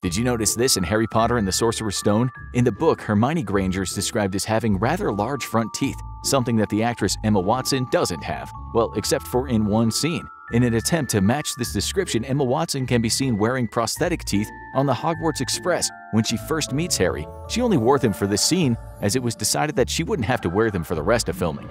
Did you notice this in Harry Potter and the Sorcerer's Stone? In the book, Hermione Granger is described as having rather large front teeth, something that the actress Emma Watson doesn't have, well, except for in one scene. In an attempt to match this description, Emma Watson can be seen wearing prosthetic teeth on the Hogwarts Express when she first meets Harry. She only wore them for this scene, as it was decided that she wouldn't have to wear them for the rest of filming.